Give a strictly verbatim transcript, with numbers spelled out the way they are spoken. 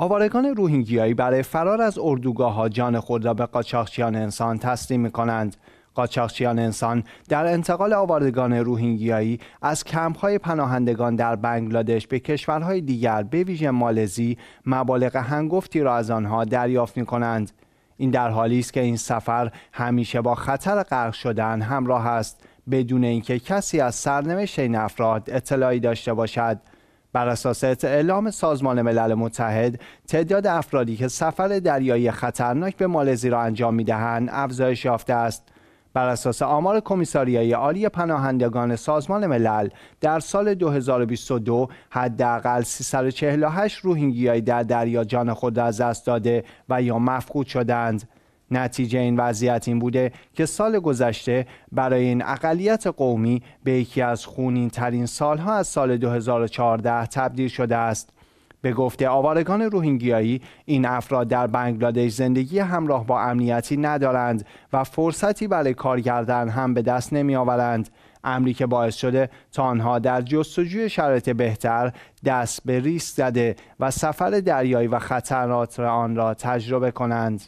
آوارگان روهینگیایی برای فرار از اردوگاه‌ها جان خود را به قاچاقچیان انسان تسلیم می‌کنند. قاچاقچیان انسان در انتقال آوارگان روهینگیایی از کمپ‌های پناهندگان در بنگلادش به کشورهای دیگر به ویژه مالزی مبالغ هنگفتی را از آنها دریافت می‌کنند. این در حالی است که این سفر همیشه با خطر غرق شدن همراه است، بدون اینکه کسی از سرنوشت این افراد اطلاعی داشته باشد. بر اساس اعلام سازمان ملل متحد، تعداد افرادی که سفر دریایی خطرناک به مالزی را انجام می‌دهند افزایش یافته است. بر اساس آمار کمیساریای عالی پناهندگان سازمان ملل، در سال دو هزار و بیست و دو حداقل سیصد و چهل و هشت روهینگیایی در دریا جان خود را از دست داده و یا مفقود شدند. نتیجه این وضعیت این بوده که سال گذشته برای این اقلیت قومی به یکی از خونین ترین سالها از سال دو هزار و چهارده تبدیل شده است. به گفته آوارگان روهینگیایی، این افراد در بنگلادش زندگی همراه با امنیتی ندارند و فرصتی برای کار کردن هم به دست نمی آورند، امری که باعث شده تا آنها در جستجوی شرایط بهتر دست به ریسک زده و سفر دریایی و خطرات آن را تجربه کنند.